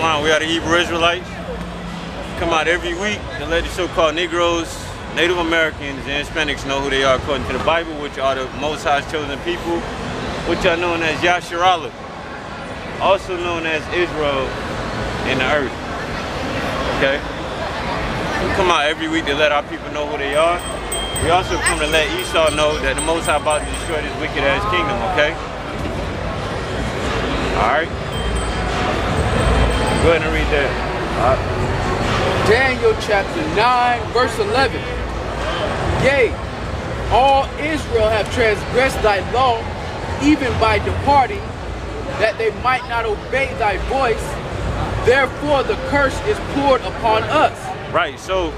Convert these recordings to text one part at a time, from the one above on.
line. We are the Hebrew Israelites. Come out every week and let the so-called Negroes, Native Americans, and Hispanics know who they are according to the Bible, which are the Most High's chosen people, which are known as Yasharalah, also known as Israel in the earth. Okay? We come out every week to let our people know who they are. We also come to let Esau know that the Most High is about to destroy this wicked-ass kingdom, okay? Alright? Go ahead and read that. Daniel chapter 9, verse 11. Yea, all Israel have transgressed thy law, even by departing, that they might not obey thy voice. Therefore the curse is poured upon us. Right, so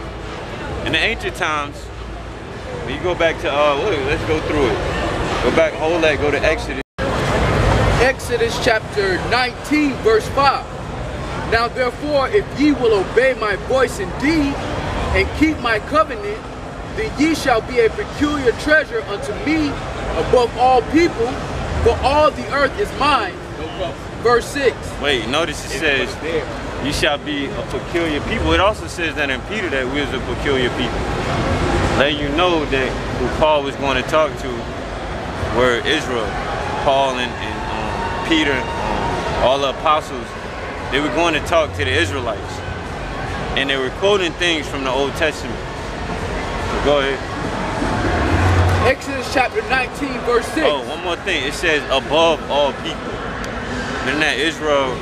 in the ancient times, you go back to, let's go through it. Go back, hold that, go to Exodus. Exodus chapter 19, verse 5. Now therefore, if ye will obey my voice indeed, and keep my covenant, then ye shall be a peculiar treasure unto me above all people, for all the earth is mine. Verse 6. Wait, notice it says, ye shall be a peculiar people. It also says that in Peter that we is a peculiar people. Let you know that who Paul was going to talk to were Israel. Paul and Peter, all the apostles, they were going to talk to the Israelites. And they were quoting things from the Old Testament. So go ahead. Exodus chapter 19, verse 6. Oh, one more thing. It says above all people. And that Israel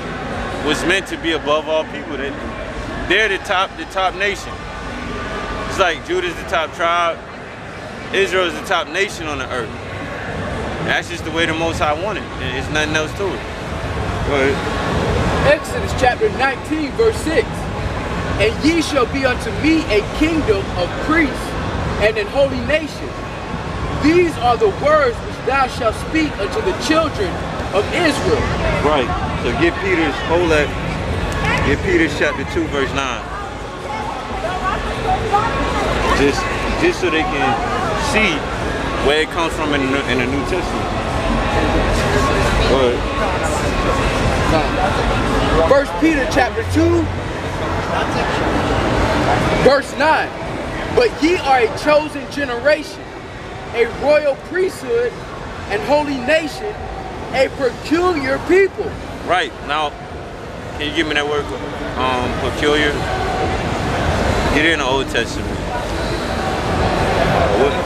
was meant to be above all people. They're the top nation. It's like Judah's the top tribe, Israel's the top nation on the earth. That's just the way the Most High wanted. There's nothing else to it. Go ahead. Exodus chapter 19, verse 6. And ye shall be unto me a kingdom of priests and an holy nation. These are the words which thou shalt speak unto the children of Israel. Right. So get Peter's, hold that. Get Peter's chapter 2, verse 9. Just so they can see where it comes from in the New Testament. But, First Peter chapter 2, verse 9. But ye are a chosen generation, a royal priesthood, and holy nation, a peculiar people. Right. Now, can you give me that word, peculiar? Get in the Old Testament.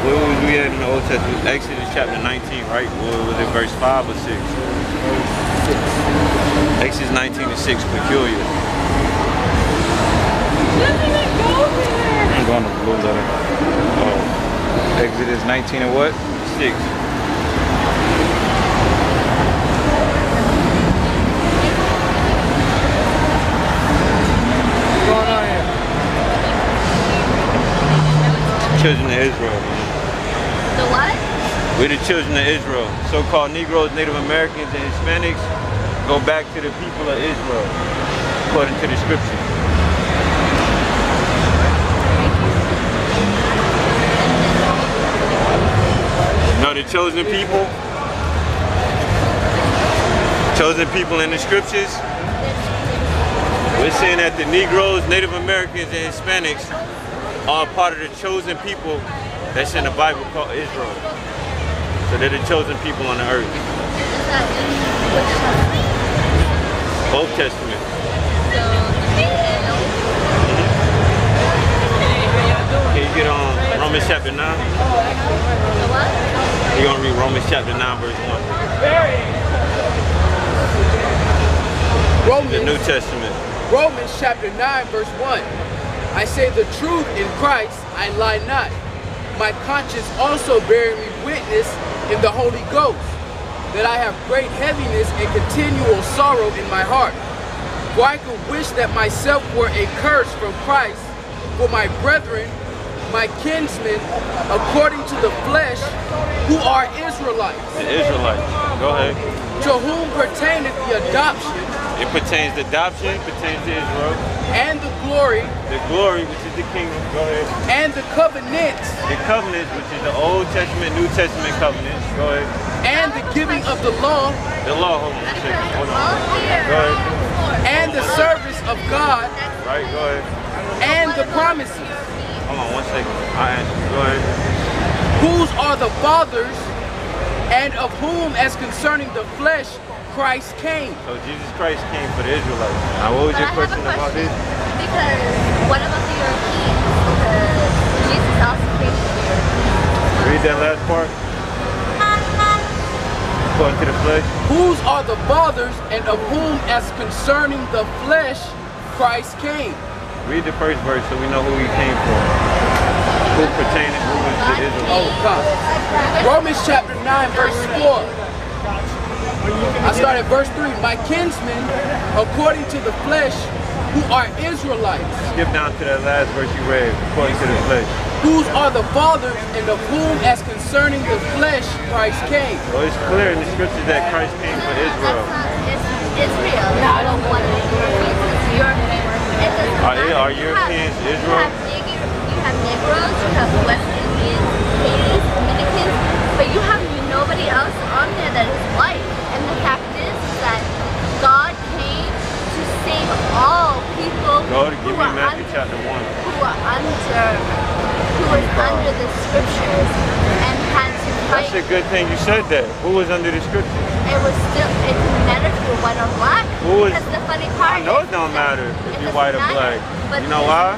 Where was we at in the Old Testament? Exodus chapter 19, right? Was it verse 5 or 6? Exodus 19 to 6, peculiar. I'm going to blue letter. Oh. Exodus 19 and what? 6. Children of Israel. The what? We're the children of Israel. So-called Negroes, Native Americans, and Hispanics go back to the people of Israel, according to the scripture. Now the chosen people in the scriptures, we're saying that the Negroes, Native Americans, and Hispanics are part of the chosen people that's in the Bible called Israel. So they're the chosen people on the earth. Old Testament. Can you get on Romans chapter 9? You're going to read Romans chapter 9 verse 1. Romans, the New Testament. Romans chapter 9 verse 1. I say the truth in Christ, I lie not. My conscience also bearing me witness in the Holy Ghost, that I have great heaviness and continual sorrow in my heart. For I could wish that myself were a curse from Christ for my brethren, my kinsmen, according to the flesh, who are Israelites. The Israelites. Go ahead. To whom pertaineth the adoption. It pertains to adoption, it pertains to Israel. And the glory. The glory, which is the kingdom. Go ahead. And the covenants. The covenants, which is the Old Testament, New Testament covenants. Go ahead. And the giving of the law. The law, hold on a second. Hold on. Go ahead. And the service God, right, go ahead, and the promises. Hold on one second. All right, go ahead. Whose are the fathers, and of whom, as concerning the flesh, Christ came. So Jesus Christ came for the Israelites. Now, what was your question about this? Because what about the Europeans? Because Jesus also came for the Europeans. Read that last part. According to the flesh. Whose are the fathers, and of whom, as concerning the flesh, Christ came. Read the first verse so we know who he came for. Who pertained and who was to Israel. Oh, God. Romans chapter 9, verse 4. I start at verse 3. My kinsmen, according to the flesh, who are Israelites. Skip down to that last verse you read, according to the flesh. Whose are the fathers, and of whom, as concerning the flesh, Christ came. Well, it's clear in the scriptures that Christ came for Israel. Israel. No, I don't want Europeans. Are Europeans Israel? You have Negroes, you have West Indians, Haitians, Dominicans, but you have nobody else on there that is white. And the fact is that God came to save all people who are under the scriptures and had to fight. That's a good thing you said that. Who was under the scriptures? It was still, it didn't matter if you're white or black. Who was, because the funny part is, I know it don't matter if you're white or black. You know why?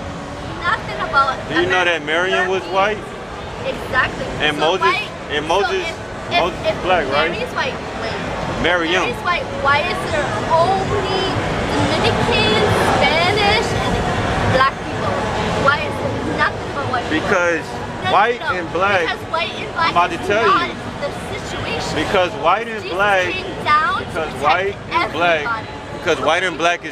Nothing about it. Do you know that Miriam was white? Exactly. And so Moses, if black, Mary's right? White, Miriam. Mary's white. Why is there only Dominican, Spanish, and black people? Why is there nothing but white people? Because white and black is not the situation. Because white and black is not a race. White and black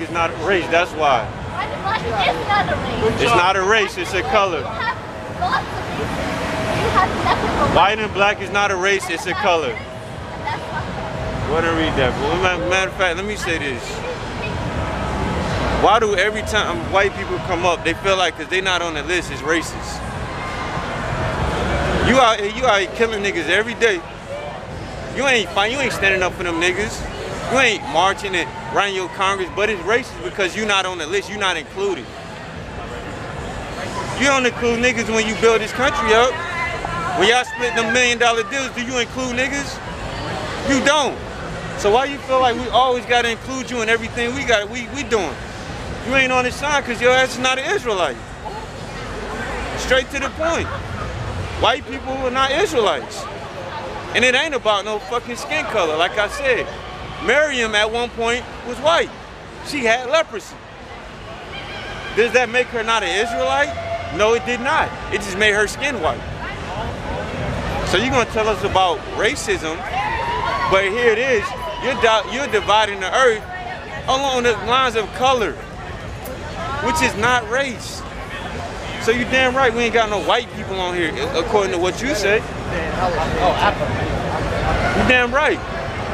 is not a race, that's why. White and black is not a race. It's not a race, it's a color. White and black is not a race, it's a color. You want to read that? But matter of fact, let me say this. Why do every time white people come up, they feel like because they're not on the list, it's racist? You out here killing niggas every day. You ain't standing up for them niggas. You ain't marching and running your Congress, but it's racist because you're not on the list, you're not included. You don't include niggas when you build this country up. When y'all split them $1 million deals, do you include niggas? You don't. So why you feel like we always gotta include you in everything we doing? You ain't on this side because your ass is not an Israelite. Straight to the point. White people are not Israelites. And it ain't about no fucking skin color. Like I said, Miriam at one point was white. She had leprosy. Does that make her not an Israelite? No, it did not. It just made her skin white. So you're gonna tell us about racism, but here it is. You're dividing the earth along the lines of color, which is not race. So you damn right we ain't got no white people on here, according to what you said. You damn right.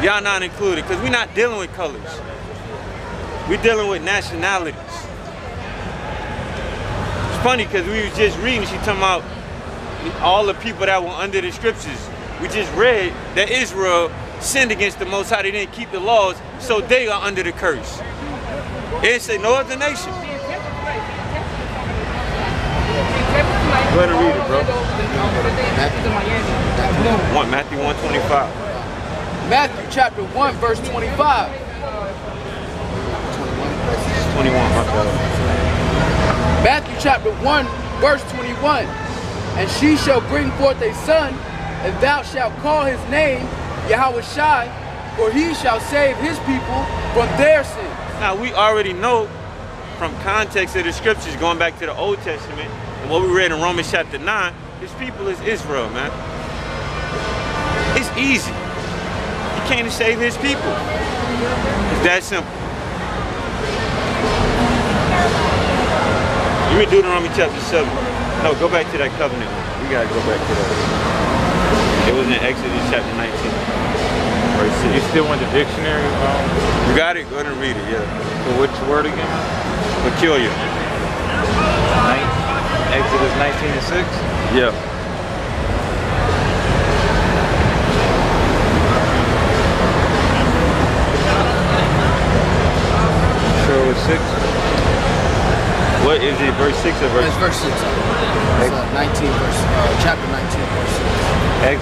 Y'all not included, because we're not dealing with colors. We're dealing with nationalities. Funny because we was just reading, she talking about all the people that were under the scriptures. We just read that Israel sinned against the Most High, they didn't keep the laws, so they are under the curse. It say no other nation. Go ahead and read it, bro. Matthew 1:25. Matthew chapter 1 verse 25. 21, my God. Matthew chapter 1, verse 21. And she shall bring forth a son, and thou shalt call his name Yahawah Shai, for he shall save his people from their sins. Now we already know from context of the scriptures, going back to the Old Testament, and what we read in Romans chapter 9, his people is Israel, man. It's easy. He came to save his people. It's that simple. You read Deuteronomy chapter 7. No, go back to that covenant. We gotta go back to that. It was in Exodus chapter 19. Verse 6. You still want the dictionary? You got it? Go ahead and read it, yeah. So which word again? Peculiar. Exodus 19:6? Yeah. verse 6 or verse? It's verse 6. It's 19, chapter 19, verse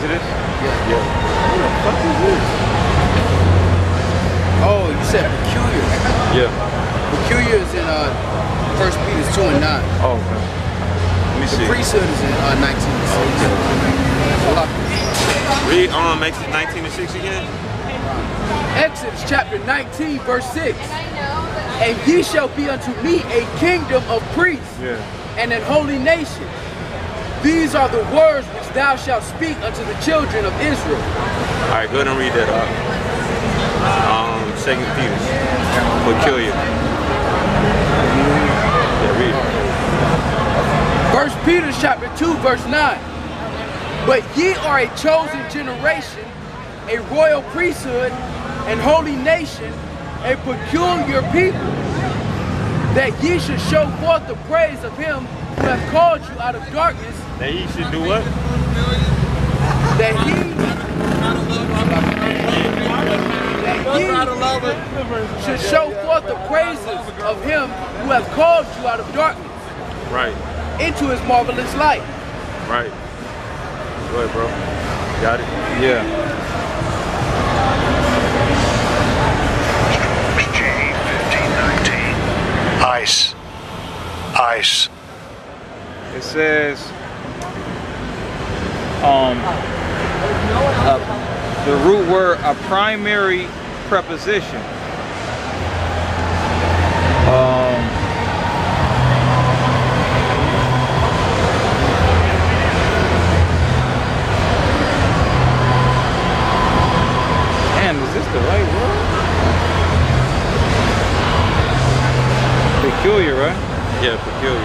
6. Exodus? Yeah. Who the fuck is this? Oh, you said peculiar. Yeah. Peculiar is in 1 Peter 2:9. Oh, okay. Let me see. The priesthood is in 19 to 6. Read Exodus 19 to 6 again. Exodus chapter 19, verse 6. And ye shall be unto me a kingdom of priests, and an holy nation. These are the words which thou shalt speak unto the children of Israel. All right, go ahead and read that up. 2 Peter. We'll kill you. Yeah, read. 1 Peter 2:9. But ye are a chosen generation, a royal priesthood, an holy nation, a peculiar people, that ye should show forth the praise of him who hath called you out of darkness. That ye should do what? That he... that ye should show forth the praises of him who hath called you out of darkness. Right. Into his marvelous light. Right. Go ahead, bro. Got it? Yeah. Ice. It says, the root word, a primary preposition. Damn, is this the right word? Peculiar, right? Yeah, peculiar.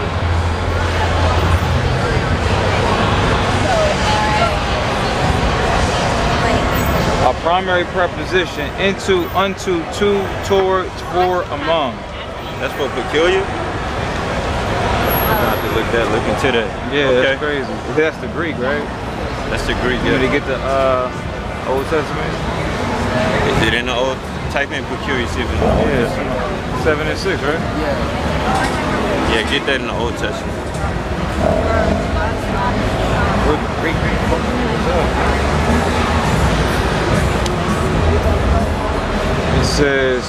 A primary preposition, into, unto, to, toward, for, among. That's for peculiar? I have to look into that. Yeah, okay. That's crazy. That's the Greek, right? That's the Greek, yeah. You get the Old Testament? Is it in the Old? Type in peculiar, see if it's in the Old Testament. 7 and 6, right? Yeah. Yeah, get that in the Old Testament. It says,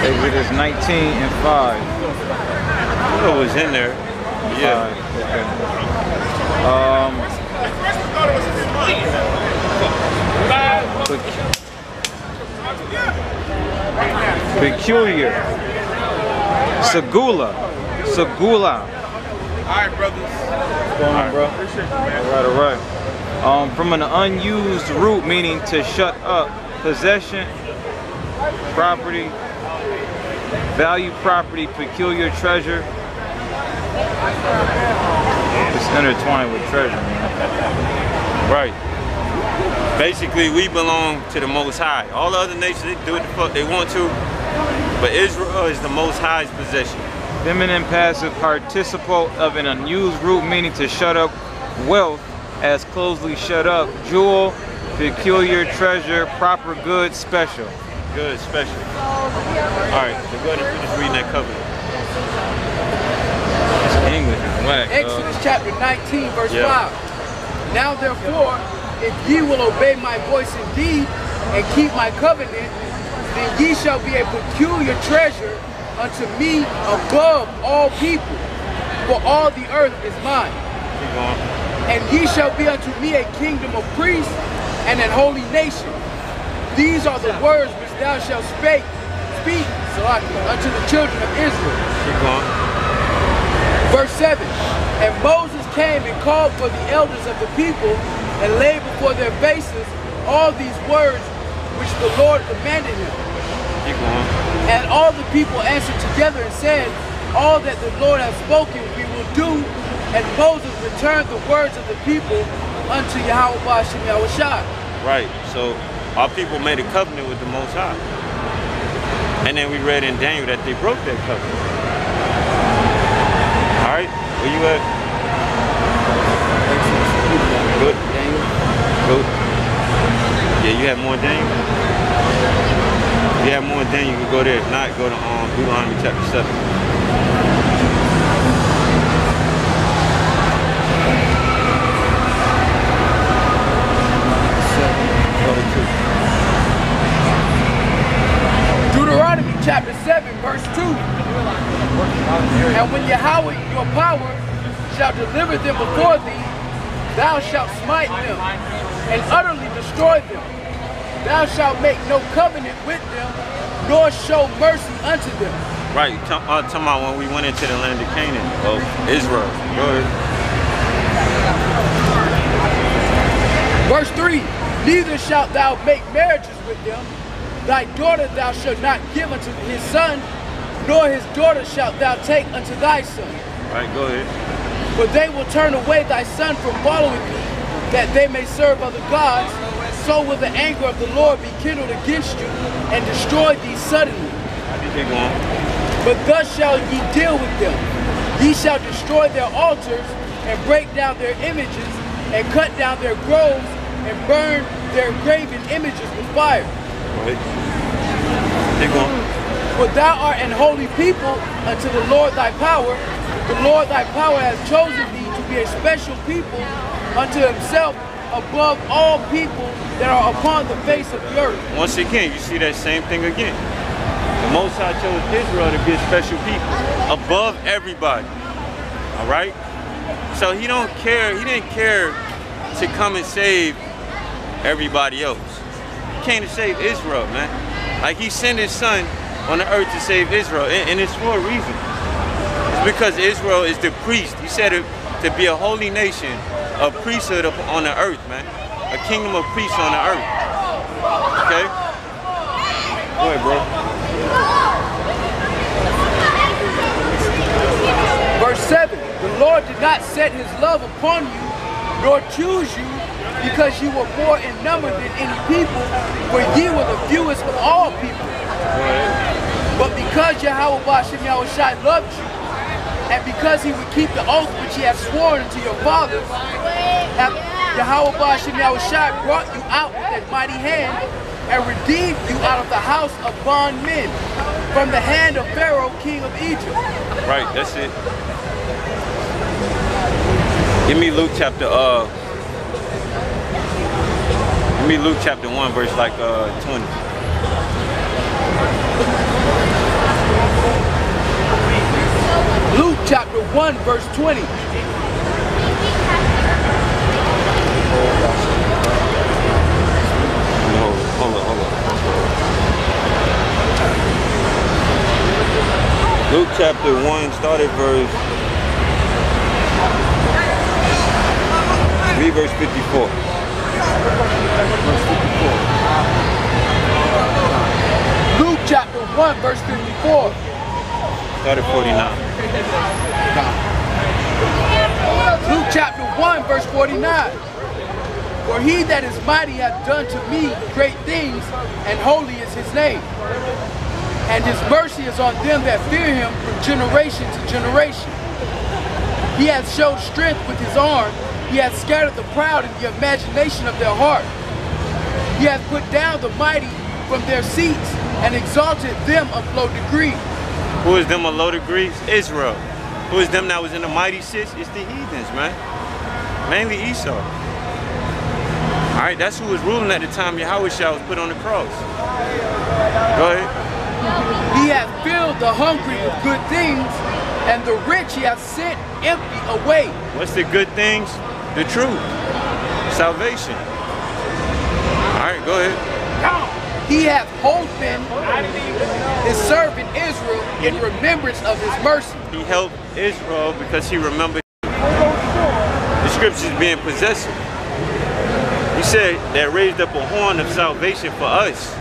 Exodus 19:5. It was in there. Yeah. Okay. Peculiar. Segula. Alright, brothers. What's going on, bro? Alright. From an unused root meaning to shut up. Possession, property, value, property, peculiar, treasure. It's intertwined with treasure, man. Right. Basically, we belong to the Most High. All the other nations, they do what the fuck they want to, but Israel is the Most High's possession. Feminine passive participle of an unused root meaning to shut up, wealth, as closely shut up, jewel, peculiar, treasure, proper, good, special. Good, special. Alright, so go ahead and finish reading that covenant. It's English, it's whack. Exodus chapter 19, verse 5. Now therefore, if ye will obey my voice indeed, and keep my covenant, then ye shall be a peculiar treasure unto me above all people, for all the earth is mine. Keep going. And ye shall be unto me a kingdom of priests, and an holy nation. These are the words which thou shalt speak unto the children of Israel. Verse 7. And Moses came and called for the elders of the people, and laid before their faces all these words which the Lord commanded him. And all the people answered together and said, all that the Lord hath spoken we will do. And Moses returned the words of the people unto Yahawah Ba Hashem Yahawashi. Right. So our people made a covenant with the Most High. And then we read in Daniel that they broke that covenant. Where you at? Good. Good. Yeah, you have more Daniel? If you have more Daniel, you can go there. If not, go to Deuteronomy chapter 7. Deuteronomy chapter 7, verse 2. And when Yahweh your power shall deliver them before thee, thou shalt smite them and utterly destroy them. Thou shalt make no covenant with them, nor show mercy unto them. Right, talking about when we went into the land of Canaan, of Israel. Verse 3. Neither shalt thou make marriages with them. Thy daughter thou shalt not give unto his son, nor his daughter shalt thou take unto thy son. All right, go ahead. For they will turn away thy son from following me, that they may serve other gods. So will the anger of the Lord be kindled against you, and destroy thee suddenly. But thus shall ye deal with them. Ye shall destroy their altars, and break down their images, and cut down their groves, and burn their graven images with fire. Right. Keep going. For thou art an holy people unto the Lord thy power. The Lord thy power has chosen thee to be a special people unto himself above all people that are upon the face of the earth. Once again, you see that same thing again. The Most High chose Israel to be a special people above everybody. All right? So he don't care. He didn't care to come and save everybody else. He came to save Israel, man. Like, he sent his son on the earth to save Israel, and it's for a reason. It's because Israel is the priest. He said it, to be a holy nation, a priesthood on the earth, man. A kingdom of priests on the earth. Okay? Go ahead, bro. Verse 7, the Lord did not set his love upon you, nor choose you, because you were more in number than any people, for ye were the fewest of all people. Right. But because Yahawah Ba Hashem Yahawashi loved you, and because he would keep the oath which he had sworn unto your fathers, Yahawah Ba Hashem Yahawashi brought you out with that mighty hand, and redeemed you out of the house of bondmen, from the hand of Pharaoh, king of Egypt. Right, that's it. Give me Luke chapter Luke chapter 1, verse like 20. Luke chapter 1, verse 20. No, hold on. Luke chapter 1, started verse 54. Luke chapter 1, verse 54. Start at 49. Luke chapter 1, verse 49. For he that is mighty hath done to me great things, and holy is his name. And his mercy is on them that fear him from generation to generation. He hath showed strength with his arm. He hath scattered the proud in the imagination of their heart. He hath put down the mighty from their seats, and exalted them of low degree. Who is them of low degrees? Israel. Who is them that was in the mighty sits? It's the heathens, man. Mainly Esau. All right, that's who was ruling at the time Yahawah Shah was put on the cross. Go ahead. He hath filled the hungry with good things, and the rich he hath sent empty away. What's the good things? The truth, salvation. All right, go ahead. He hath holpen his servant Israel in remembrance of his mercy. He helped Israel because he remembered the scriptures being possessive. He said that raised up a horn of salvation for us.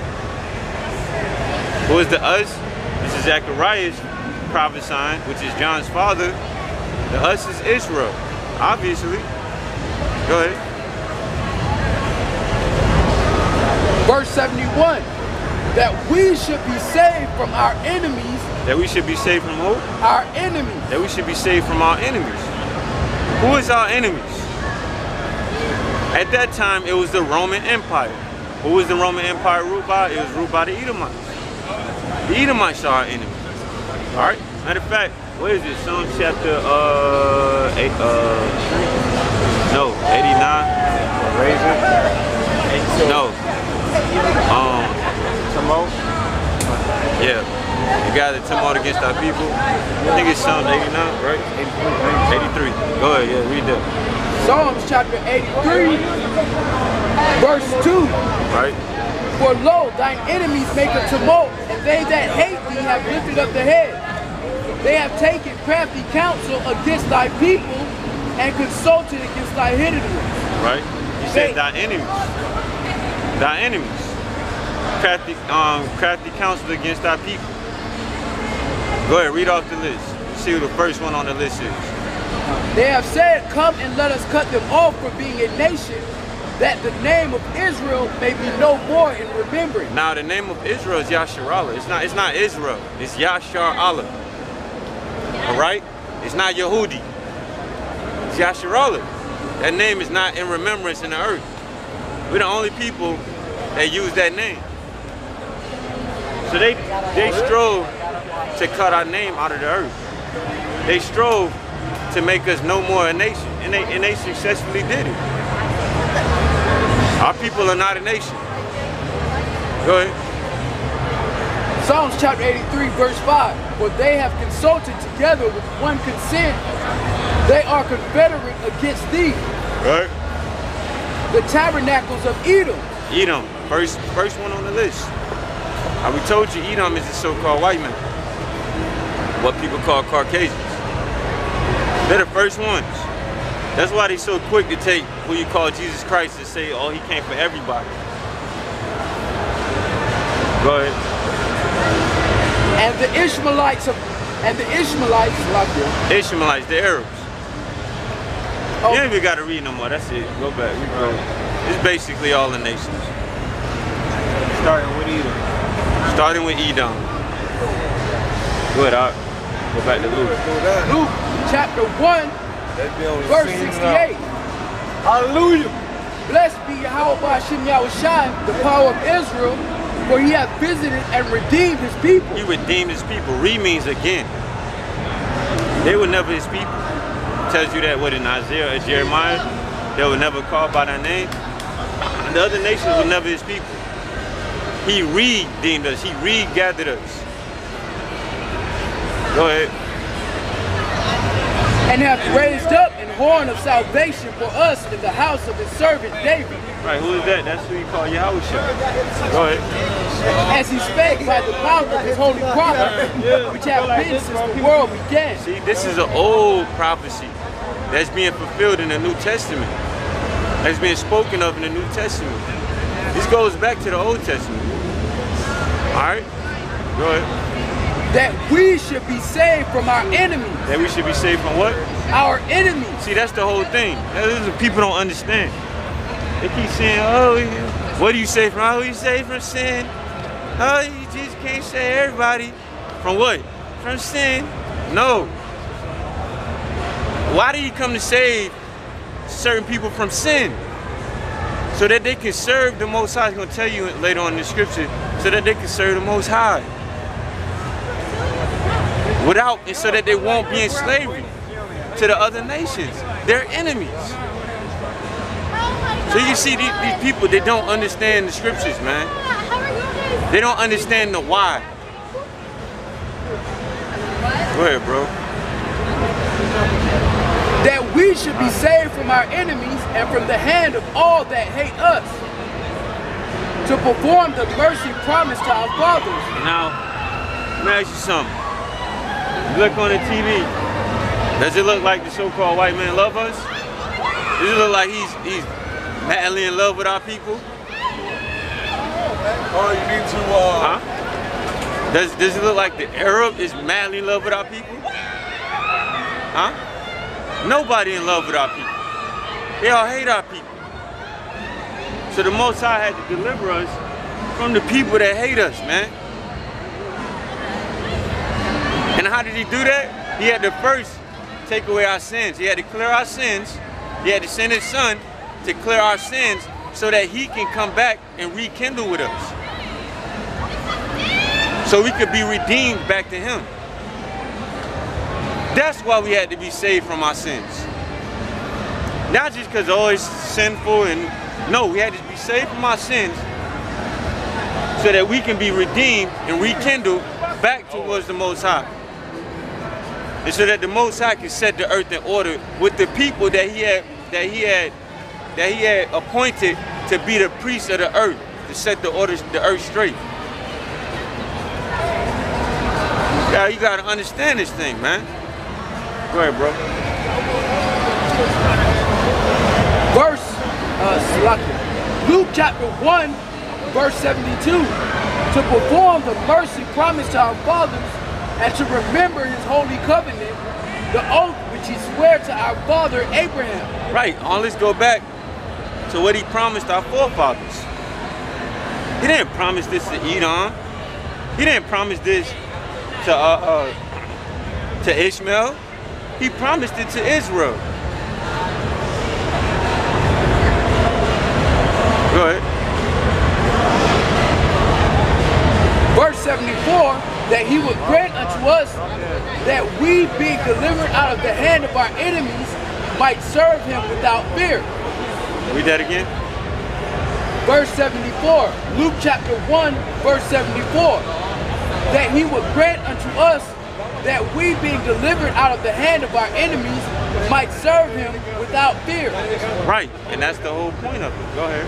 Who is the us? This is Zechariah's prophesying, which is John's father. The us is Israel, obviously. Go ahead. Verse 71. that we should be saved from our enemies. That we should be saved from who? Our enemies. That we should be saved from our enemies. Who is our enemies? At that time, it was the Roman Empire. Who was the Roman Empire ruled by? It was ruled by the Edomites. The Edomites are our enemies. Alright? Matter of fact, what is it? Psalm chapter 89. Raisin? No. Tumult? Yeah. You got a tumult against our people. I think it's Psalm 89, right? 83. Go ahead, yeah, read that. Psalms chapter 83, verse 2. Right. For lo, thine enemies make a tumult, and they that hate thee have lifted up the head. They have taken crafty counsel against thy people, and consulted against thy hidden ones. Right. You said thy enemies. Thy enemies. Crafty counsel against thy people. Go ahead, read off the list. See who the first one on the list is. They have said, come and let us cut them off for being a nation, that the name of Israel may be no more in remembrance. Now the name of Israel is Yasharalah. It's not Israel. It's Yasharalah. Alright? It's not Yehudi. It's Yasharalah. That name is not in remembrance in the earth. We're the only people that use that name. So they strove to cut our name out of the earth. They strove to make us no more a nation. And they successfully did it. Our people are not a nation. Go ahead. Psalms chapter 83, verse 5. For they have consulted together with one consent. They are confederate against thee. Right. The tabernacles of Edom. Edom, first one on the list. Now we told you Edom is the so-called white man. What people call Caucasians. They're the first ones. That's why they so quick to take who you call Jesus Christ and say, oh, he came for everybody. Go ahead. And the Ishmaelites, the Arabs. Oh. You ain't even gotta read no more, that's it. Go back, right. It's basically all the nations. Starting with Edom. Starting with Edom. Good, I'll go back to Luke. Luke chapter 1. Verse 68. Hallelujah. Blessed be Yahawah Ba Hashem Yahawashi, the power of Israel, for he hath visited and redeemed his people. He redeemed his people. Re means again. They were never his people. It tells you that what in Isaiah and Jeremiah, they were never called by their name. And the other nations were never his people. He redeemed us. He regathered us. Go ahead. And hath raised up an horn of salvation for us in the house of his servant David. Right, who is that? That's who you call Yahawah Shah. Go ahead. As he spake by the mouth of his holy prophet, which have been since the world began. See, this is an old prophecy that's being fulfilled in the New Testament. That's being spoken of in the New Testament. This goes back to the Old Testament. Alright? Go ahead. That we should be saved from our enemies. That we should be saved from what? Our enemies. See, that's the whole thing. That is what people don't understand. They keep saying, oh, what do you say from? How do you say from sin? Oh, you just can't save everybody. From what? From sin? No. Why do you come to save certain people from sin? So that they can serve the Most High. He's going to tell you later on in the scripture. So that they can serve the Most High. Without, and so that they won't be in slavery to the other nations. They're enemies. So you see these people, they don't understand the scriptures, man. They don't understand the why. Go ahead, bro. That we should be saved from our enemies and from the hand of all that hate us, to perform the mercy promised to our fathers. Now, let me ask you something. Look on the TV. Does it look like the so-called white man love us? Does it look like he's madly in love with our people? Oh, you need to huh? Does it look like the Arab is madly in love with our people? Huh? Nobody in love with our people. They all hate our people. So the Most High had to deliver us from the people that hate us, man. And how did he do that? He had to first take away our sins. He had to clear our sins. He had to send his son to clear our sins so that he can come back and rekindle with us. So we could be redeemed back to him. That's why we had to be saved from our sins. Not just because, oh, it's sinful and no, we had to be saved from our sins so that we can be redeemed and rekindled back towards the Most High. And so that the Most High can set the earth in order with the people that he had appointed to be the priests of the earth, to set the earth straight. Now you gotta understand this thing, man. Go ahead, bro. Verse, Luke chapter 1, verse 72. To perform the mercy promised to our fathers and to remember his holy covenant, the oath which he swore to our father Abraham. Right, all this go back to what he promised our forefathers. He didn't promise this to Edom. He didn't promise this to Ishmael. He promised it to Israel. Go ahead. Verse 74, that he would grant unto us that we, being delivered out of the hand of our enemies, might serve him without fear. Read that again. Verse 74, Luke chapter 1, verse 74, that he would grant unto us that we, being delivered out of the hand of our enemies, might serve him without fear. Right, and that's the whole point of it. Go ahead.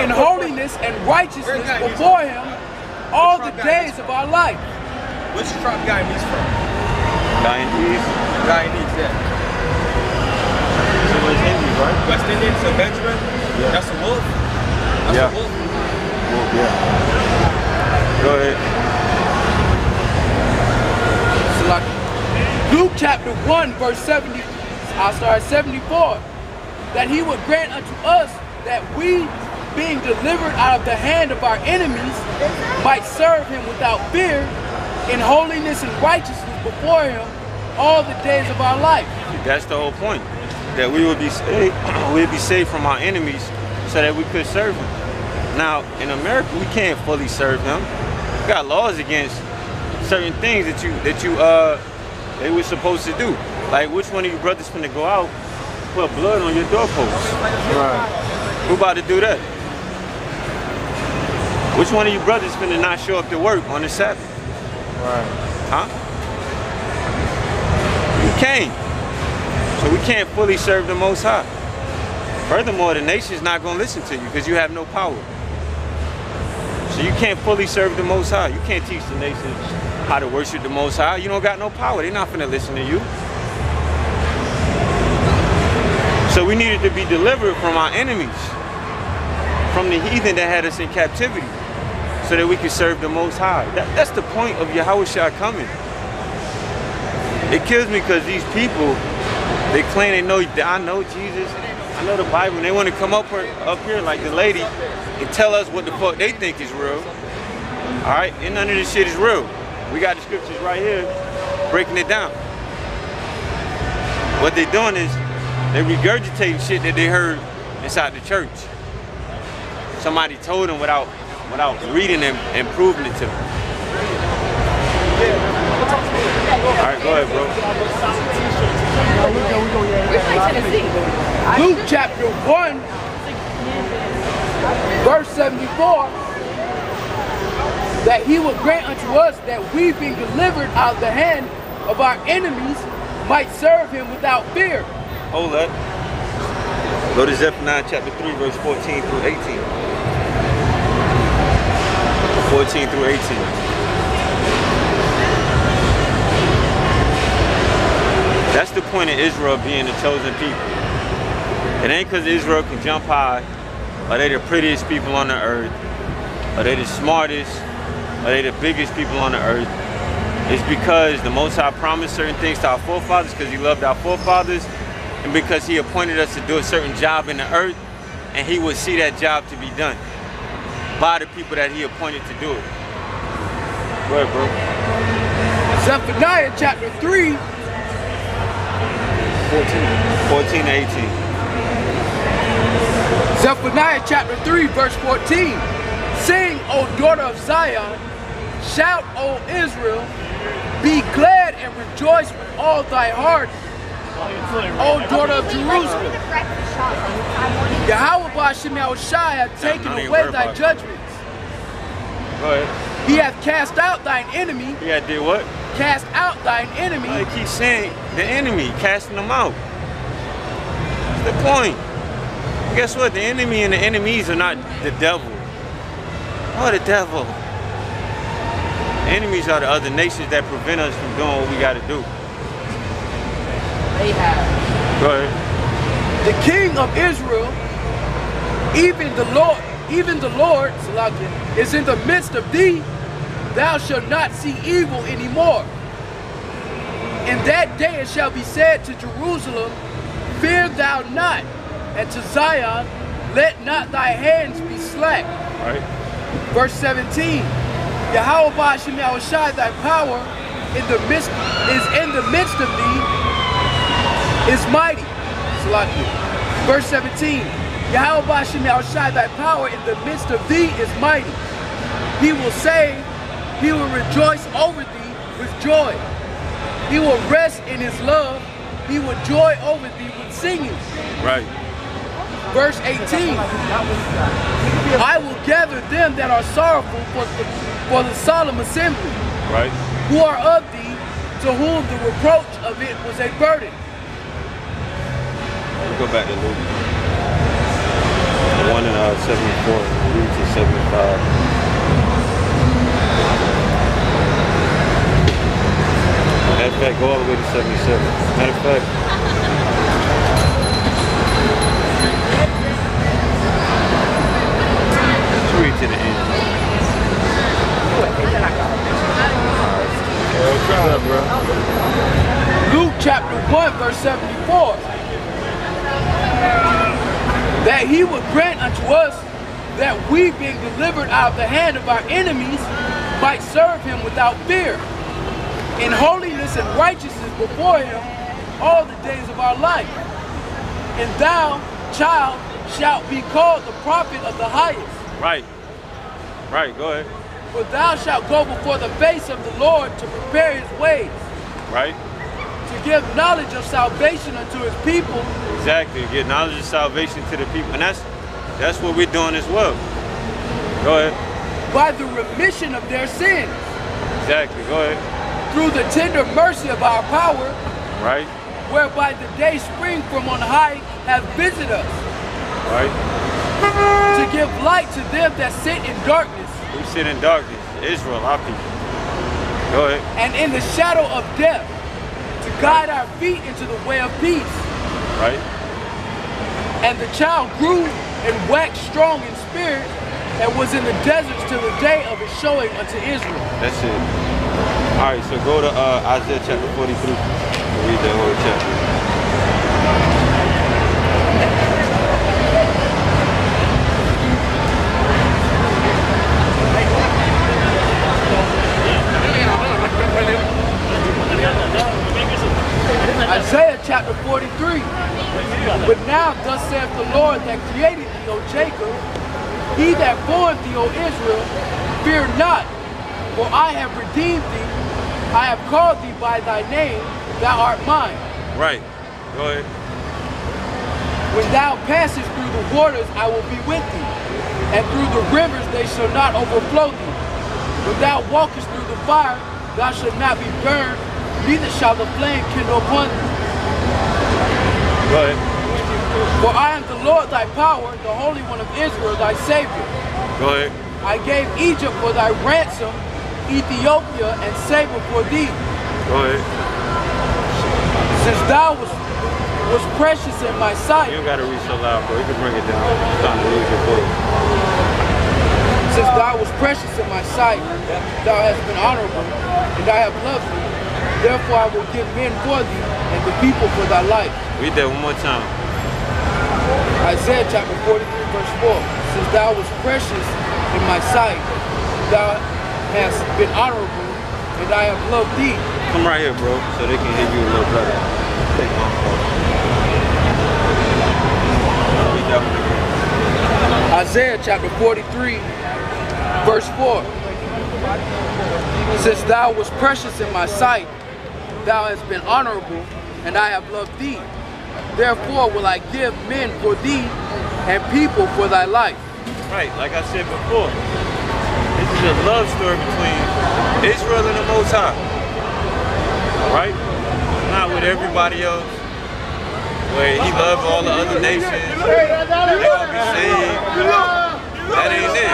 In holiness and righteousness before him all the days of our life. Which tribe Guyanese from? Guyanese? Guyanese, yeah. So it's Indian, right? West Indian, so Benjamin? Yeah. That's a wolf? That's yeah. A wolf? Wolf, yeah. Go ahead. Luke chapter 1 verse 70, I'll start at 74, that he would grant unto us that we, being delivered out of the hand of our enemies, might serve him without fear, in holiness and righteousness before him all the days of our life. That's the whole point, that we would be saved, we'd be saved from our enemies so that we could serve him. Now in America we can't fully serve him. We got laws against certain things that they were supposed to do. Like, which one of you brothers finna go out, put blood on your doorpost? Right. Who about to do that? Which one of you brothers finna not show up to work on the Sabbath? Right. Huh? You can't. So we can't fully serve the Most High. Furthermore, the nation's not gonna listen to you because you have no power. So you can't fully serve the Most High. You can't teach the nation how to worship the Most High. You don't got no power. They're not finna listen to you. So we needed to be delivered from our enemies, from the heathen that had us in captivity, so that we could serve the Most High. That's the point of Yahawah Shai coming. It kills me because these people, they claim they know, I know Jesus, I know the Bible, and they want to come up here like the lady and tell us what the fuck they think is real. All right, and none of this shit is real. We got the scriptures right here, breaking it down. What they're doing is, they're regurgitating shit that they heard inside the church. Somebody told them without reading them and proving it to them. All right, go ahead, bro. Luke chapter 1, verse 74. That he would grant unto us that we, being delivered out of the hand of our enemies, might serve him without fear. Hold up. Go to Zephaniah chapter 3, verse 14 through 18. 14 through 18. That's the point of Israel being the chosen people. It ain't because Israel can jump high, or they the prettiest people on the earth, or they the smartest, are they the biggest people on the earth. It's because the Most High promised certain things to our forefathers because he loved our forefathers and because he appointed us to do a certain job in the earth and he will see that job to be done by the people that he appointed to do it. Go ahead, bro. Zephaniah chapter 3. 14 to 18. Zephaniah chapter 3 verse 14. Sing, O daughter of Zion, shout, O Israel, be glad and rejoice with all thy heart, O daughter of Jerusalem. Yahawah Ba Hashem Yahawashi hath taken away thy judgments. Go ahead. He hath cast out thine enemy. He hath did what? Cast out thine enemy. I keep saying the enemy, casting them out. That's the point. Guess what? The enemy and the enemies are not the devil. Oh, the devil. The enemies are the other nations that prevent us from doing what we got to do. They have. Go ahead. The king of Israel, even the Lord, is in the midst of thee. Thou shalt not see evil anymore. In that day it shall be said to Jerusalem, fear thou not. And to Zion, let not thy hands be slack. Right. Verse 17. Yahawah Ba Hashem Yahawashi, thy power is in the midst of thee, is mighty. Verse 17. Yahawah Ba Hashem Yahawashi, thy power in the midst of thee is mighty. He will say, he will rejoice over thee with joy. He will rest in his love. He will joy over thee with singing. Right. Verse 18, I will gather them that are sorrowful for the solemn assembly, right, who are of thee, to whom the reproach of it was a burden. We'll go back to Luke 1 and 74, Luke to 75. Matter of fact, go all the way to 77. Matter of fact. To the end. Luke chapter 1 verse 74, that he would grant unto us that we, being delivered out of the hand of our enemies, might serve him without fear, in holiness and righteousness before him all the days of our life. And thou, child, shalt be called the prophet of the highest. Right. Right, go ahead. For thou shalt go before the face of the Lord to prepare his ways. Right. To give knowledge of salvation unto his people. Exactly, give knowledge of salvation to the people. And that's what we're doing as well. Go ahead. By the remission of their sins. Exactly, go ahead. Through the tender mercy of our power. Right. Whereby the day spring from on high hath visited us. Right. To give light to them that sit in darkness. Who sit in darkness? Israel, our people. Go ahead. And in the shadow of death, to guide our feet into the way of peace. Right. And the child grew and waxed strong in spirit, and was in the deserts till the day of his showing unto Israel. That's it. All right, so go to Isaiah chapter 43. Read that whole chapter. Isaiah chapter 43. But now thus saith the Lord that created thee, O Jacob, he that formed thee, O Israel, fear not, for I have redeemed thee, I have called thee by thy name, thou art mine. Right. Go ahead. When thou passest through the waters, I will be with thee, and through the rivers they shall not overflow thee. When thou walkest through the fire, thou shalt not be burned, neither shall the flame kindle upon thee. Go ahead. For I am the Lord thy power, the Holy One of Israel thy Savior. Go ahead. I gave Egypt for thy ransom, Ethiopia and Saba for thee. Go ahead. Since thou was precious in my sight. You gotta read so loud, bro. You can bring it down. It's time to lose your voice. Since thou was precious in my sight, thou hast been honorable, and I have loved thee. Therefore I will give men for thee, and the people for thy life. Read that one more time. Isaiah chapter 43. verse 4. Since thou was precious in my sight, thou hast been honorable, and I have loved thee. Come right here, bro, so they can hear you a little better. Take my phone. Isaiah chapter 43, verse 4. Since thou was precious in my sight, thou hast been honorable, and I have loved thee. Therefore will I give men for thee and people for thy life. Right, like I said before, this is a love story between Israel and the Most High. Alright? Not with everybody else, where he loves all the other nations. They will be saved. That ain't it.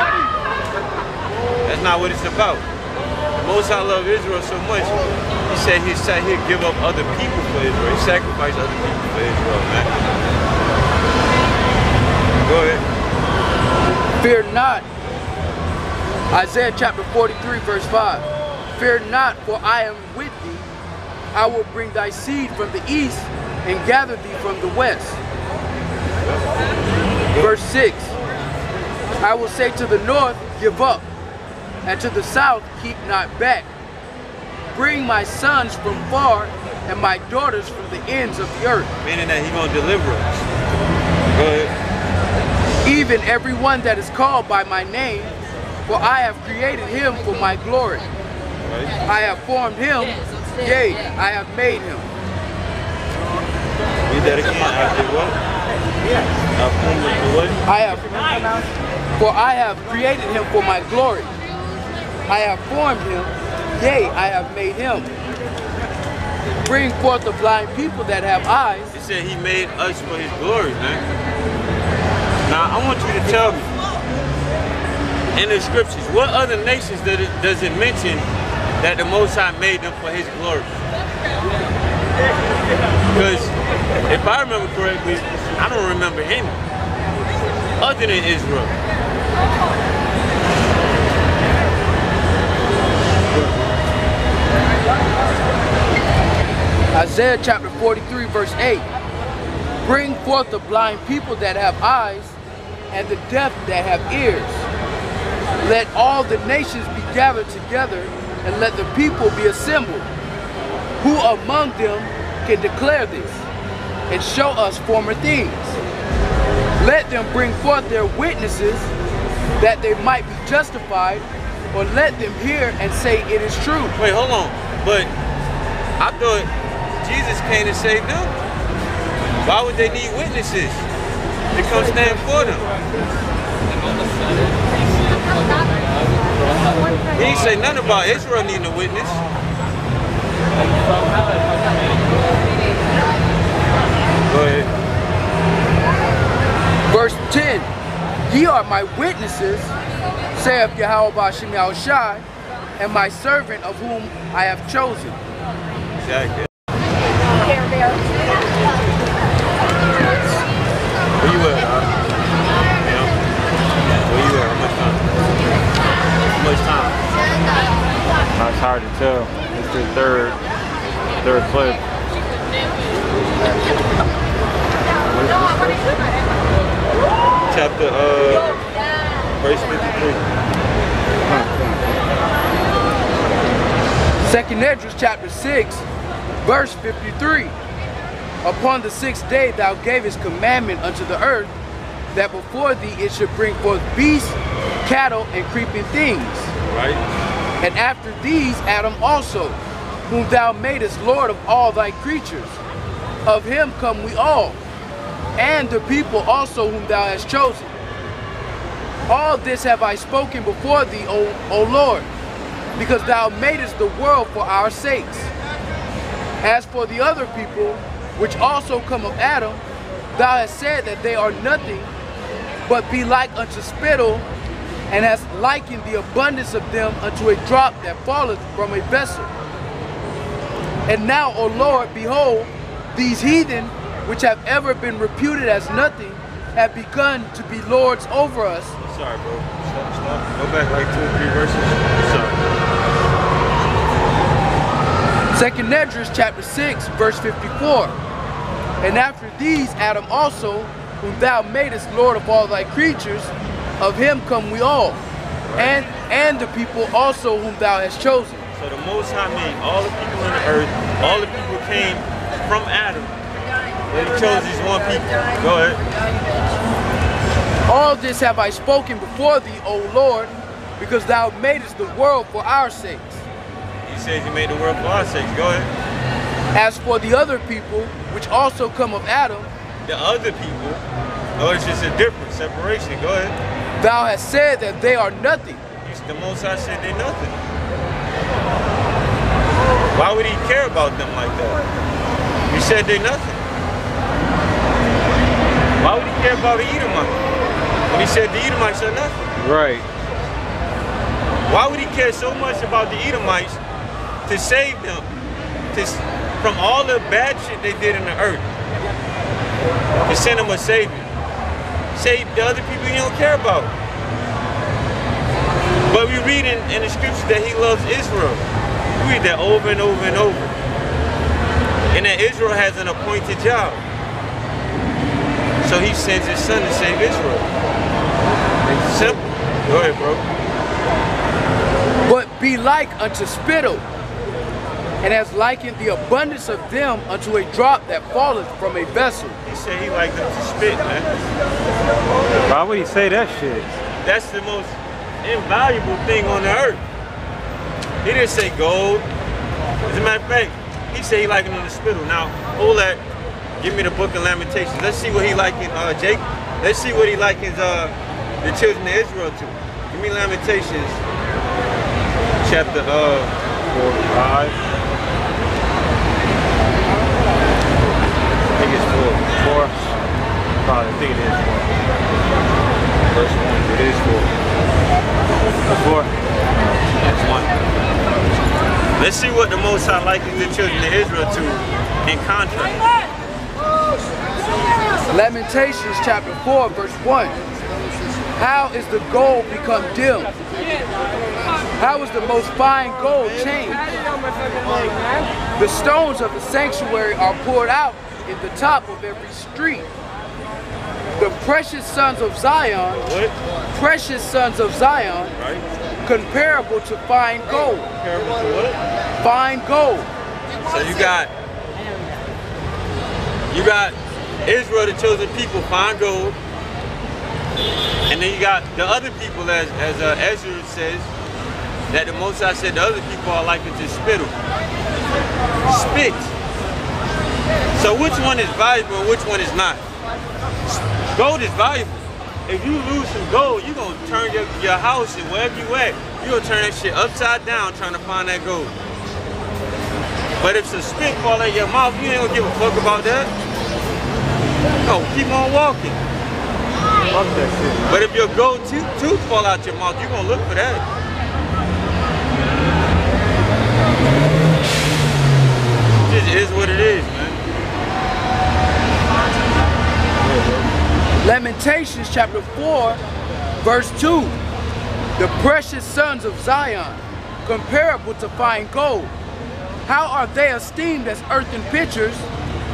That's not what it's about. The Most High loved Israel so much, he said he'd give up other people for Israel. He sacrificed other people for Israel, man. Go ahead. Fear not. Isaiah chapter 43, verse 5. Fear not, for I am with thee. I will bring thy seed from the east and gather thee from the west. Verse 6. I will say to the north, give up, and to the south, keep not back. Bring my sons from far and my daughters from the ends of the earth. Meaning that he's going to deliver us. Go ahead. Even everyone that is called by my name, for I have created him for my glory. Right. I have formed him, yea, I have made him. Read that again. I did what? I formed him for what? For I have created him for my glory. I have formed him. Yea, I have made him. Bring forth the blind people that have eyes. He said he made us for his glory, man. Now, I want you to tell me, in the scriptures, what other nations does it mention that the Most High made them for his glory? Because if I remember correctly, I don't remember any other than Israel. Isaiah chapter 43, verse 8. Bring forth the blind people that have eyes, and the deaf that have ears. Let all the nations be gathered together, and let the people be assembled. Who among them can declare this, and show us former things? Let them bring forth their witnesses, that they might be justified, or let them hear and say it is true. Wait, hold on. But I thought Jesus came to save them. Why would they need witnesses to come stand for them? He didn't say nothing about Israel needing a witness. Go ahead. Verse 10. Ye are my witnesses, saith Yahawah Ba Hashem Yahawashi, and my servant of whom I have chosen. Exactly. Where you at, huh? Yeah. Where you at? How much time? How much time? Now it's hard to tell. It's the third clip. Chapter verse 53. Second Esdras chapter 6, verse 53. Upon the 6th day thou gavest commandment unto the earth, that before thee it should bring forth beasts, cattle, and creeping things. Right. And after these Adam also, whom thou madest Lord of all thy creatures. Of him come we all, and the people also whom thou hast chosen. All this have I spoken before thee, O Lord, because thou madest the world for our sakes. As for the other people, which also come of Adam, thou hast said that they are nothing, but be like unto spittle, and hast likened the abundance of them unto a drop that falleth from a vessel. And now, O Lord, behold, these heathen, which have ever been reputed as nothing, have begun to be lords over us. I'm sorry, bro. Stop. Go back like 2 or 3 verses. I'm sorry. Second Esdras chapter 6, verse 54. And after these Adam also, who thou madest Lord of all thy creatures, of him come we all, right. and the people also whom thou hast chosen. So the Most High made all the people on the earth, all the people came from Adam. They chose these one people. Go ahead. All this have I spoken before thee, O Lord, because thou madest the world for our sakes. He says he made the world for our sakes. Go ahead. As for the other people, which also come of Adam, the other people, notice it's a difference, separation. Go ahead. Thou hast said that they are nothing. The Most High said they're nothing. Why would he care about them like that? He said they're nothing. Why would he care about the Edomites when he said the Edomites are nothing? Right. Why would he care so much about the Edomites to save them? From all the bad shit they did in the earth, to send them a savior. Save the other people he don't care about. But we read in the scriptures that he loves Israel. We read that over and over and over. And that Israel has an appointed job. So he sends his son to save Israel. It's simple. Go ahead, bro. But be like unto spittle, and has likened the abundance of them unto a drop that falleth from a vessel. He said he liked them to spit, man. Why would he say that shit? That's the most invaluable thing on the earth. He didn't say gold. As a matter of fact, he said he liked them to spittle. Now, hold that. Give me the book of Lamentations. Let's see what he likened Jacob. Let's see what he likens the children of Israel to. Give me Lamentations chapter 4, 5. Probably think it is four. First one, it is four. That's four. That's one. Let's see what the Most High likens the children of Israel to in contrast. Lamentations chapter 4, verse 1. How is the gold become dim? How is the most fine gold changed? The stones of the sanctuary are poured out in the top of every street. The precious sons of Zion, what? Precious sons of Zion, right. Comparable to fine gold. Comparable to what? Fine gold. So you got Israel, the chosen people, fine gold, and then you got the other people, as Ezra says, that the Most High said the other people are like to spittle, spit. So which one is valuable and which one is not? Gold is valuable. If you lose some gold, you're going to turn your house and wherever you at, you're going to turn that shit upside down trying to find that gold. But if some spit fall out your mouth, you ain't going to give a fuck about that. No, keep on walking. Fuck that shit. But if your gold tooth fall out your mouth, you're going to look for that. It just is what it is, man. Lamentations chapter 4, verse 2. The precious sons of Zion, comparable to fine gold. How are they esteemed as earthen pitchers,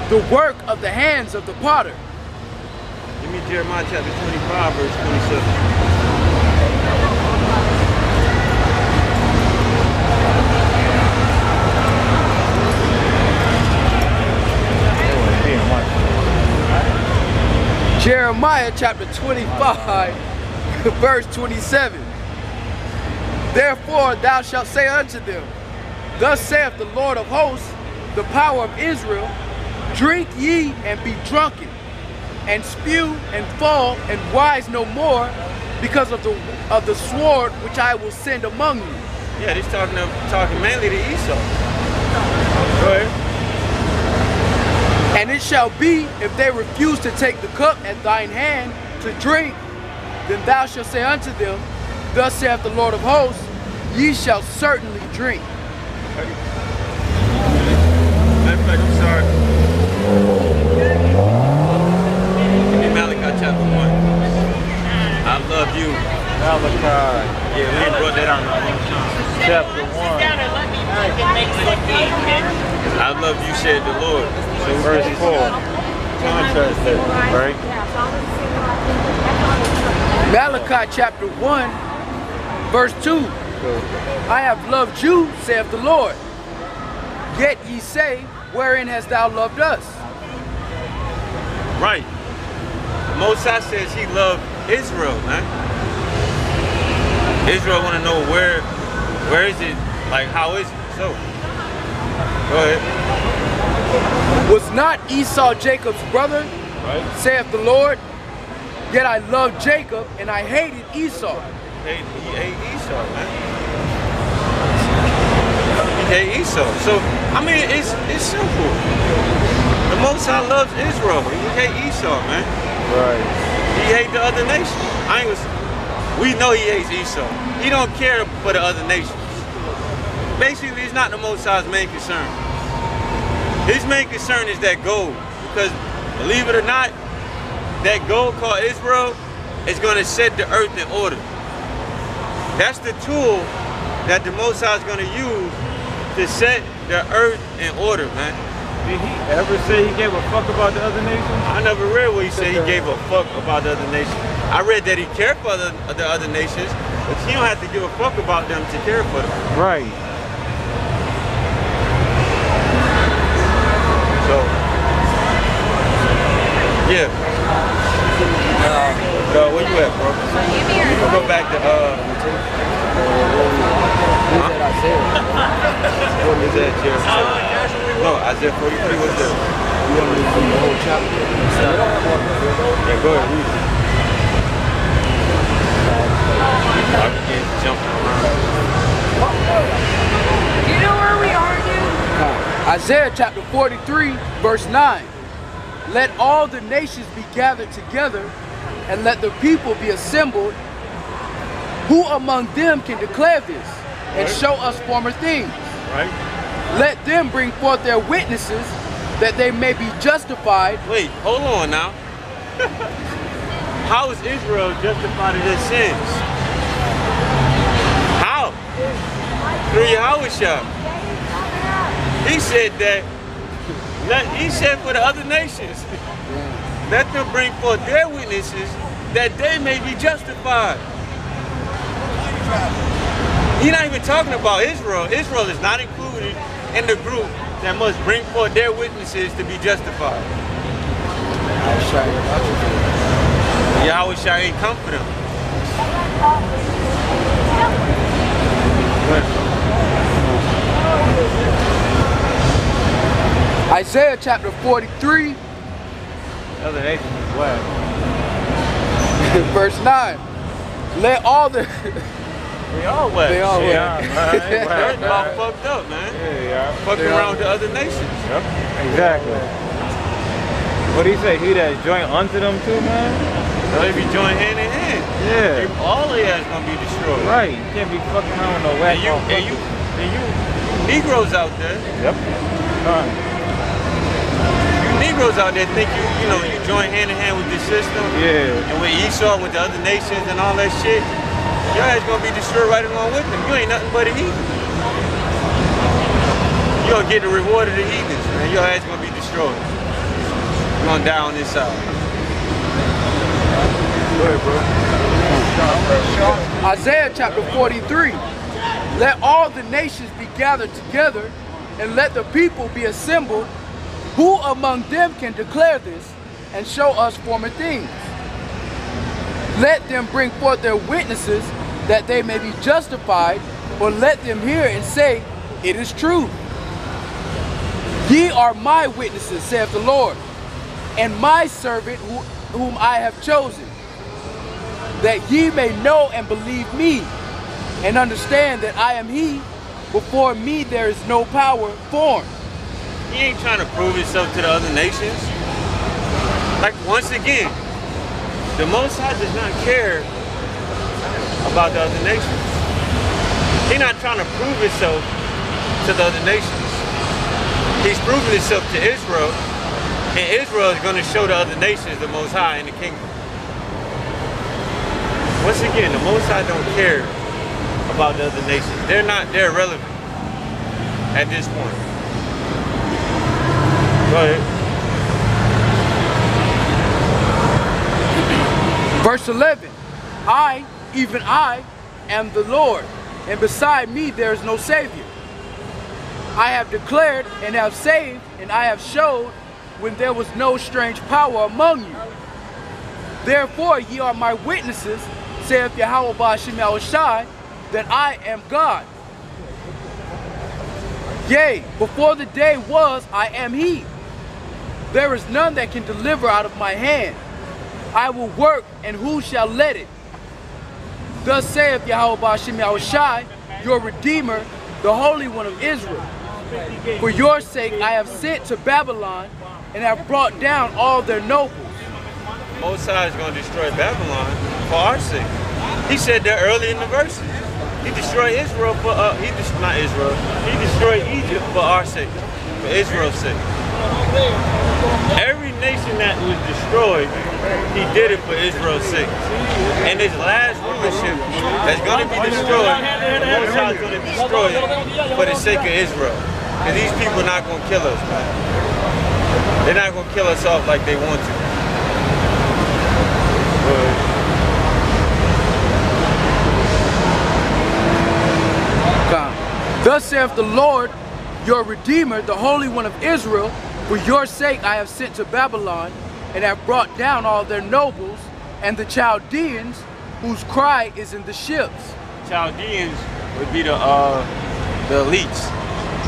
the work of the hands of the potter? Give me Jeremiah chapter 25, verse 27. Jeremiah chapter 25, verse 27. Therefore thou shalt say unto them, thus saith the Lord of hosts, the power of Israel, drink ye and be drunken, and spew and fall and rise no more, because of the sword which I will send among you. Yeah, he's talking mainly to Esau. Go ahead. And it shall be, if they refuse to take the cup at thine hand to drink, then thou shalt say unto them, thus saith the Lord of hosts, ye shall certainly drink. Matter of fact, I'm sorry. Give me Malachi chapter 1. I love you. Malachi. Yeah, we brought that on. Chapter 1. I love you, said the Lord. So verse 4, contrast that, right? Malachi chapter 1, verse 2. I have loved you, saith the Lord. Yet ye say, wherein hast thou loved us? Right. Moses says he loved Israel, man. Israel want to know where is it? Like, how is it? So, go ahead. Was not Esau Jacob's brother, right, saith the Lord? Yet I loved Jacob and I hated Esau. He hated Esau, man. He hated Esau. So, I mean, it's simple. The Most High loves Israel. He hates Esau, man. Right. He hates the other nations. We know he hates Esau. He don't care for the other nations. Basically, it's not the Most High's main concern. His main concern is that gold, because believe it or not, that gold called Israel is going to set the earth in order. That's the tool that the Most High is going to use to set the earth in order, man. Did he ever say he gave a fuck about the other nations? I never read where he said he gave a fuck about the other nations. I read that he cared for the other nations, but he don't have to give a fuck about them to care for them. Right. So, yeah. Where you at, bro? You can go back to, huh? What is that, Jerry? No, Isaiah 43, what's that? You want to read the whole chapter? Yeah, go ahead, read it. I can't jump around. You know where we are, dude? Isaiah chapter 43, verse 9. Let all the nations be gathered together, and let the people be assembled. Who among them can declare this, and show us former things? Right. Let them bring forth their witnesses, that they may be justified. Wait, hold on now. How is Israel justified in their sins? How? Through Yahawah Shah. He said that. He said for the other nations, let them bring forth their witnesses that they may be justified. He's not even talking about Israel. Israel is not included in the group that must bring forth their witnesses to be justified. Yahawah Shai ain't come for them. Isaiah chapter 43, verse 9. Let all the... They all wet. They all wet. They're all fucked up, man. Yeah, they are. Fucking around the other nations. Yep. Exactly. What do you say? He that joined unto them too, man? They be joined hand in hand. Yeah. If all of that's going to be destroyed. Right. You can't be fucking around no whack. And you Negroes out there. Yep. Negroes out there think you join hand in hand with this system, and with Esau, with the other nations and all that shit, your ass gonna be destroyed right along with them. You ain't nothing but a heathen. You gonna get the reward of the heathens, man. Your ass gonna be destroyed. You gonna die on this side. Go ahead, bro. Isaiah chapter 43. Let all the nations be gathered together, and let the people be assembled. Who among them can declare this, and show us former things? Let them bring forth their witnesses, that they may be justified, or let them hear and say, it is true. Ye are my witnesses, saith the Lord, and my servant whom I have chosen, that ye may know and believe me, and understand that I am he. Before me there is no power formed. He ain't trying to prove himself to the other nations. Like, once again, the Most High does not care about the other nations. He's not trying to prove himself to the other nations. He's proving himself to Israel, and Israel is going to show the other nations the Most High in the kingdom. Once again, the Most High don't care about the other nations. They're irrelevant at this point. Go ahead. Verse 11, I, even I, am the Lord, and beside me there is no Savior. I have declared and have saved, and I have showed when there was no strange power among you. Therefore ye are my witnesses, saith Yahawah Ba Hashem Yahawashi, that I am God. Yea, before the day was, I am He. There is none that can deliver out of my hand. I will work, and who shall let it? Thus saith Yahawah Ba Hashem Yahawashi, your Redeemer, the Holy One of Israel. For your sake I have sent to Babylon, and have brought down all their nobles. Most High is going to destroy Babylon for our sake. He said that early in the verses. He destroyed Israel for He destroyed Egypt for our sake, for Israel's sake. Every nation that was destroyed, he did it for Israel's sake. And this last rulership that's going to be destroyed, Most High is going to destroy it for the sake of Israel. Because these people are not going to kill us, man. They're not going to kill us off like they want to. Thus saith the Lord, your Redeemer, the Holy One of Israel, for your sake I have sent to Babylon, and have brought down all their nobles, and the Chaldeans, whose cry is in the ships. Chaldeans would be the elites,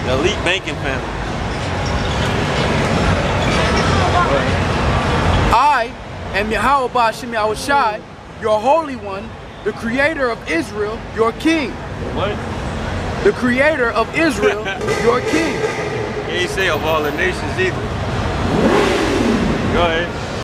the elite banking family. I am Yahawah Ba Hashem Yahawashi, your Holy One, the Creator of Israel, your King. What? The Creator of Israel, your King. You ain't say of all the nations either. Go ahead.